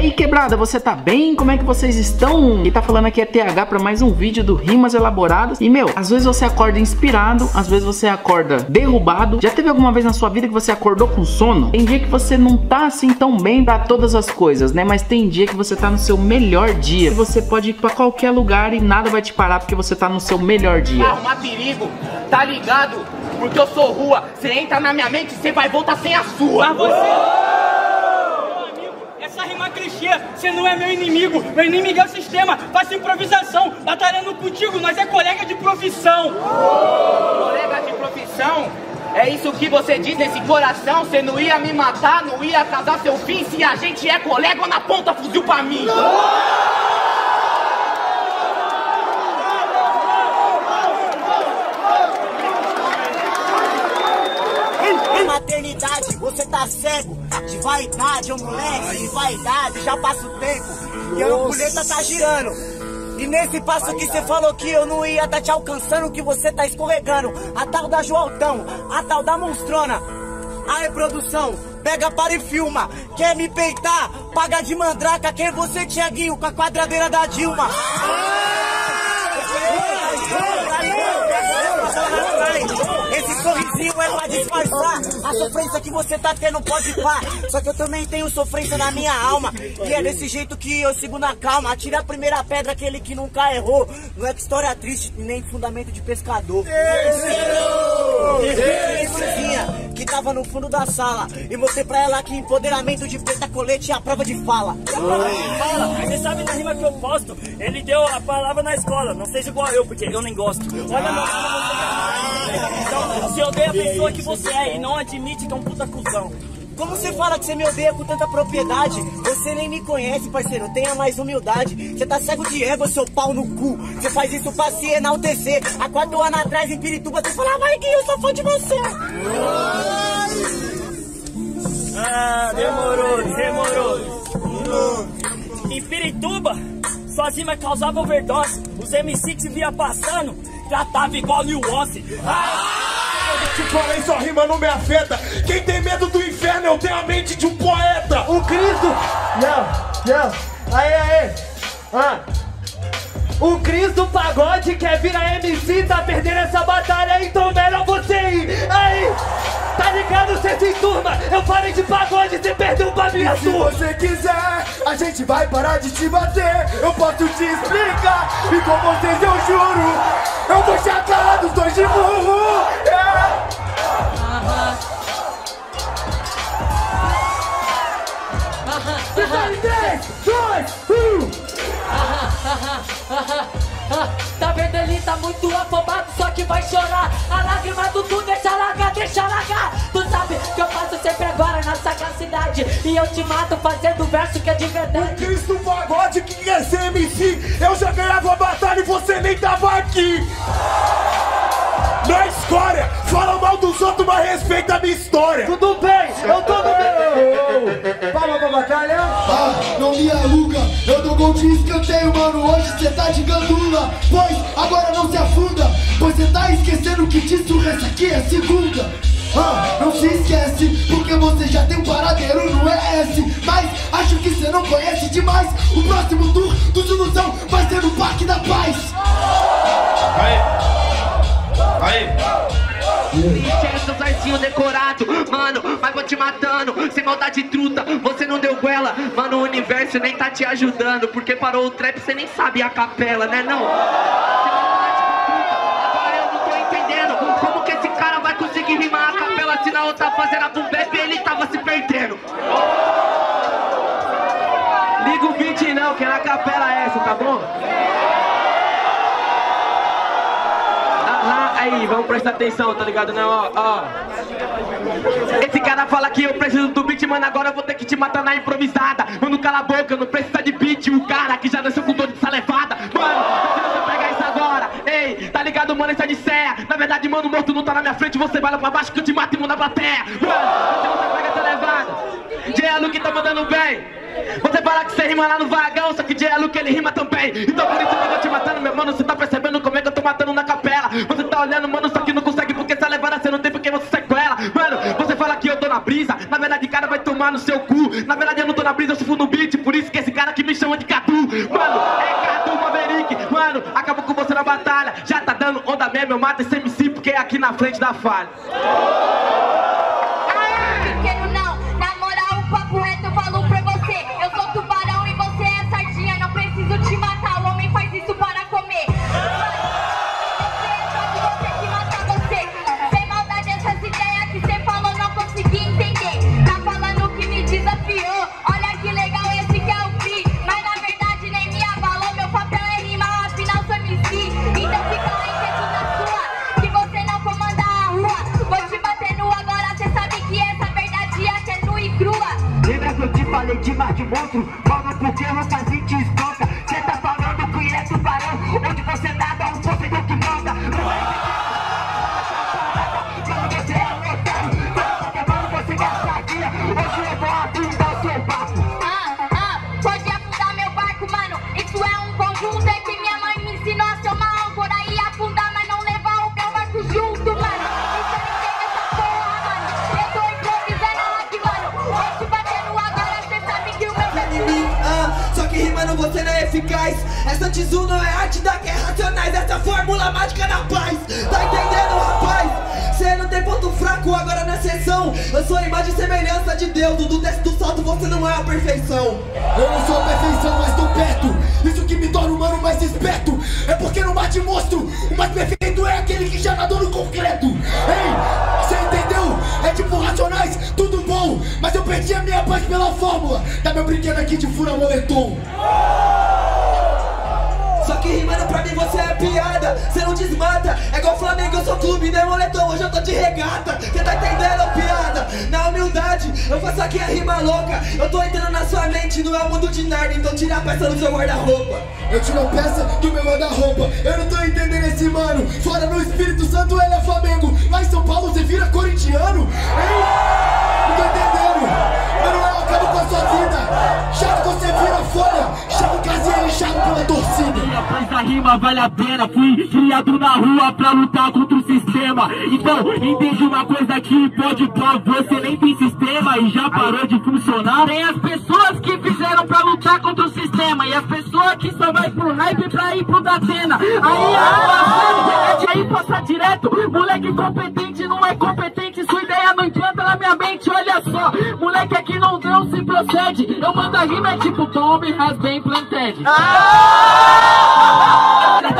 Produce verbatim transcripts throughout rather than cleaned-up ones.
E aí, quebrada, você tá bem? Como é que vocês estão? E tá falando aqui é T H pra mais um vídeo do Rimas Elaboradas. E, meu, às vezes você acorda inspirado, às vezes você acorda derrubado. Já teve alguma vez na sua vida que você acordou com sono? Tem dia que você não tá assim tão bem pra todas as coisas, né? Mas tem dia que você tá no seu melhor dia. E você pode ir pra qualquer lugar e nada vai te parar porque você tá no seu melhor dia. Tá arrumar perigo, tá ligado? Porque eu sou rua. Você entra na minha mente e você vai voltar sem a sua. Mas você... clichê, você não é meu inimigo, meu inimigo é o sistema, faço improvisação, batalhando contigo, nós é colega de profissão. Uh! Colega de profissão? É isso que você diz nesse coração, você não ia me matar, não ia atrasar seu fim, se a gente é colega na ponta, fuzil pra mim. Uh! Maternidade, você tá cego de vaidade, ô moleque, de vaidade, já passa o tempo e a ampulheta tá girando. E nesse passo que você falou que eu não ia tá te alcançando, que você tá escorregando. A tal da Joaltão, a tal da monstrona. Aí, produção, pega, para e filma. Quer me peitar? Paga de mandraca. Quem você, Tiaguinho, com a quadradeira da Dilma? Esse sorrisinho é pra disfarçar a sofrência que você tá tendo, pode pá. Só que eu também tenho sofrência na minha alma, e é desse jeito que eu sigo na calma. Atira a primeira pedra, aquele que nunca errou. Não é que história triste, nem fundamento de pescador. Esse que tava no fundo da sala, e mostrei pra ela que empoderamento de preta, colete é a prova de fala. É a prova de fala. Você sabe da rima que eu posto? Ele deu a palavra na escola. Não seja igual eu, porque eu nem gosto. Olha a então, se odeia a pessoa que você é e não admite que é um puta cuzão. Como você fala que você me odeia com tanta propriedade? Você nem me conhece, parceiro, tenha mais humildade. Você tá cego de ego, seu pau no cu. Você faz isso pra se enaltecer. Há quatro anos atrás, em Pirituba, você falava, ai, Gui, eu sou fã de você. Ah, demorou, demorou. Em Pirituba, suas rimas causavam overdose. Os M seis via passando, tratava igual New onze. Ah! Te falei, sua rima não me afeta. Quem tem medo do inferno, eu tenho a mente de um poeta. O Cris do... Não, não. Aê, aê. Ah. O Cris do pagode quer virar M C, tá perdendo essa batalha, então melhor você ir. Aí, tá ligado? Você se turma. Eu falei de pagode, você perdeu pra minha turma. Se você quiser, a gente vai parar de te bater. Eu posso te explicar. E com vocês eu juro, eu vou chacar dos dois de burro. três, dois, um. Tá vendo, ele tá muito afobado, só que vai chorar. A lágrima do tu deixa largar, deixa largar. Tu sabe que eu faço sempre agora na sagacidade, e eu te mato fazendo verso que é de verdade. O Cristo pagode que quer ser M C. Eu já ganhava a batalha e você nem tava aqui. Na história, fala mal dos outros, mas respeita a minha história. Tudo bem, eu tô no meu. Fala pra batalha. Ah, não me aluga, eu dou gol de escanteio, mano. Hoje cê tá de gandula, pois agora não se afunda. Pois cê tá esquecendo que disso, essa aqui é segunda. Ah, não se esquece, porque você já tem um paradeiro, não é esse. Mas acho que cê não conhece demais. O próximo tour do Dilusão vai ser no Parque da Paz. Aê. Aí. Cheiro do zarzinho decorado, mano, mas vou te matando. Sem maldade truta, você não deu goela. Mano, o universo nem tá te ajudando, porque parou o trap, você nem sabe a capela, né não? Sem maldade truta, agora eu não tô entendendo como que esse cara vai conseguir rimar a capela, se na outra fazenda do bebê ele tava se perdendo. Liga o beat não, que na capela é essa, tá bom? Aí, vamos prestar atenção, tá ligado? Não, ó, ó. Esse cara fala que eu preciso do beat, mano, agora eu vou ter que te matar na improvisada. Mano, cala a boca, não precisa de beat. O cara que já nasceu com dor de salevada. Mano, você pega isso agora. Ei, tá ligado, mano, isso é de séia. Na verdade, mano, morto não tá na minha frente. Você vai lá pra baixo que eu te mato e mando na plateia. Mano, você pega essa levada. Jerry que tá mandando bem. Você fala que você rima lá no vagão, só que de Luke ele rima também. Então por isso que eu te matando, meu mano, você tá percebendo como é que eu tô matando na capela. Você tá olhando, mano, só que não consegue porque essa levada você não tem porque você sequela. Mano, você fala que eu tô na brisa. Na verdade, cara, vai tomar no seu cu. Na verdade, eu não tô na brisa, eu sou no beat. Por isso que esse cara aqui me chama de Cadu. Mano, é Cadu Maverick. Mano, acabou com você na batalha. Já tá dando onda mesmo, eu mato esse M C porque é aqui na frente da falha. Demais de monstro, logo porque eu fazia te espanca. Cê tá falando que é tubarão, onde você nada, um torcedor que manda. Não é que quando você é um otário, tá acabando, você gasta a guia. Hoje eu vou afundar o seu barco. Ah, ah, pode afundar meu barco, mano. Isso é um conjunto, é que minha mãe me ensinou a chamar âncora e afundar, mas não levar o meu barco junto, mano. Isso é ninguém dessa porra, mano. Eu tô improvisando aqui, mano. Ah, só que rimando você não é eficaz. Essa tesoura não é arte da guerra, Racionais. Essa fórmula mágica na paz. Tá entendendo, rapaz? Cê não tem ponto fraco agora na sessão. Eu sou a imagem e semelhança de Deus. Do teste do salto você não é a perfeição. Eu não sou a perfeição, mas tô perto. Isso que me torna humano mais esperto. É porque não bate monstro. O mais perfeito é aquele que já nadou no concreto. Ei, cê entendeu? É tipo Racionais, tudo bom, mas eu perdi a minha paz pela fórmula. Tá meu brinquedo aqui de fura moletom. Só que rimando pra mim você é piada. Cê não desmata, é igual Flamengo, eu sou clube, né moletom? Hoje eu tô de regata. Cê tá entendendo, ô piada? Na humildade, eu faço aqui a rima louca. Eu tô entrando na sua mente, não é o mundo de Narnia. Então tira a peça do seu guarda-roupa. Eu tiro a peça do meu guarda-roupa. Eu não tô entendendo esse mano. Fora no Espírito Santo ele é Flamengo. Lá em São Paulo você vira corintiano. Ei! Não tô entendendo, eu não eu acabo com a sua vida. Chato que você vira folha, chato caseiro e chato pela torcida. Mas a rima vale a pena, fui criado na rua pra lutar contra o sistema. Então, entende uma coisa que pode pra você nem tem sistema e já parou de funcionar. Tem as pessoas que fizeram pra lutar contra o sistema e as pessoas que só vai pro hype pra ir pro Datena. Aí a é de aí passar direto, moleque competente não é competente, sua ideia não entrando na minha mente. Olha só, moleque aqui não não se procede. Eu mando a rima é tipo Tommy has been planted.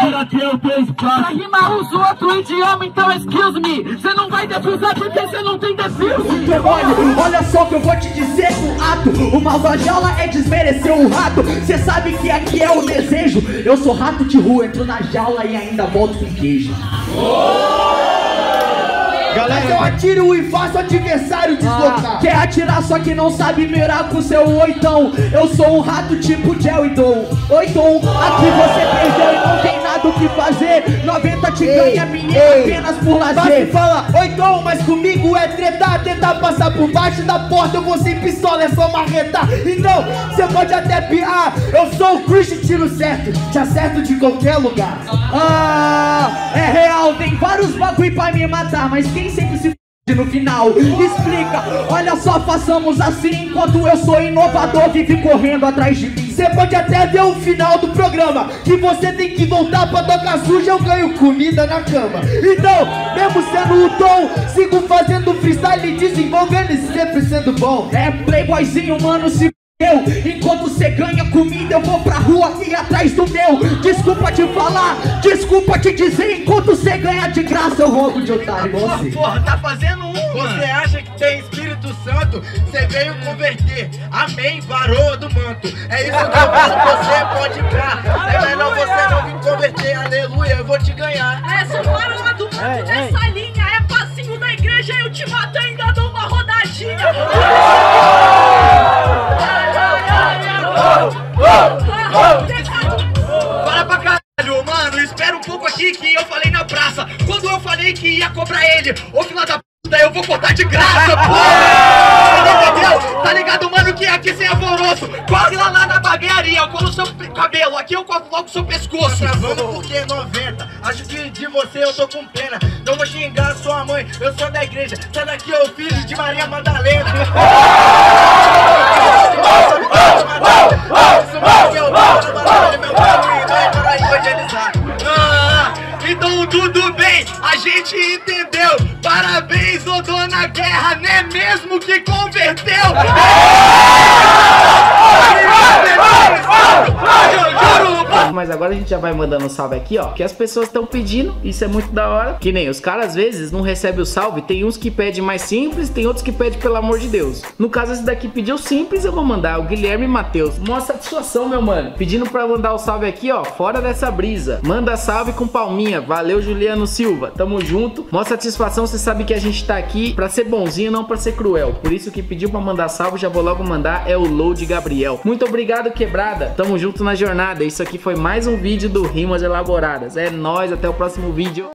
Tira teu teu espaço. Pra rimar usa outro idioma, então excuse me. Você não vai defusar porque você não tem defuse. Olha, olha só que eu vou te dizer um ato. Uma vajola é desmerecer um rato. Cê sabe que aqui é o desejo. Eu sou rato de rua, entro na jaula e ainda volto com queijo. Oh! Galera, mas eu atiro e faço adversário deslocar. Ah, quer atirar só que não sabe mirar com seu oitão. Eu sou um rato tipo Jerry do oitão. Aqui você perdeu e não tem nada o que fazer. noventa te ei, ganha menina ei, apenas por lazer. Mas fala oitão, mas comigo é tretar. Tentar passar por baixo da porta eu vou sem pistola, é só marretar. Então, você pode até piar. Eu sou o Cris do tiro certo, te acerto de qualquer lugar. Ah, é real, tem vários bagulho pra me matar, mas quem sempre se no final explica, olha só, façamos assim. Enquanto eu sou inovador, vive correndo atrás de mim. Você pode até ver o final do programa, que você tem que voltar pra tocar suja. Eu ganho comida na cama. Então, mesmo sendo o tom, sigo fazendo freestyle, desenvolvendo e sempre sendo bom. É playboyzinho, mano, se eu, enquanto você ganha comida, eu vou pra rua e atrás do meu. Desculpa te falar, desculpa te dizer, enquanto você ganha de graça, eu roubo de otário. Você porra, tá fazendo um, você mano. Acha que tem Espírito Santo? Você veio converter, amém, varou do manto. É isso que eu falo, você pode ir. É melhor você não vir converter, aleluia, eu vou te ganhar. Essa varou do manto dessa linha é passinho da igreja, eu te mato e ainda dou uma rodadinha. Para pra caralho, mano, espera um pouco aqui que eu falei na praça. Quando eu falei que ia cobrar ele, ô filha da puta, eu vou cortar de graça, porra! Entendeu? Tá ligado, mano, que aqui sem alvoroço. Corre lá, lá na barbearia, eu colo o seu cabelo, aqui eu corto logo o seu pescoço. Tá gravando porque é noventa. acho que de você eu tô com pena. Não vou xingar sua mãe, eu sou da igreja. Sai daqui, ô filho de Maria Madalena. Então tudo bem, a gente entendeu. Parabéns, ô dona Guerra, né mesmo que converteu. Mas agora a gente já vai mandando um salve aqui, ó, que as pessoas estão pedindo, isso é muito da hora. Que nem os caras às vezes não recebem o salve. Tem uns que pedem mais simples, tem outros que pedem pelo amor de Deus. No caso esse daqui pediu simples, eu vou mandar o Guilherme e Matheus. Mó satisfação, meu mano, pedindo pra mandar o salve aqui, ó, fora dessa brisa. Manda salve com palminha, valeu Juliano Silva, tamo junto. Mó satisfação, você sabe que a gente tá aqui pra ser bonzinho, não pra ser cruel. Por isso que pediu pra mandar salve, já vou logo mandar, é o Lô de Gabriel. Muito obrigado, quebrada, tamo junto na jornada. Isso aqui foi mais um vídeo do Rimas Elaboradas. É nóis, até o próximo vídeo.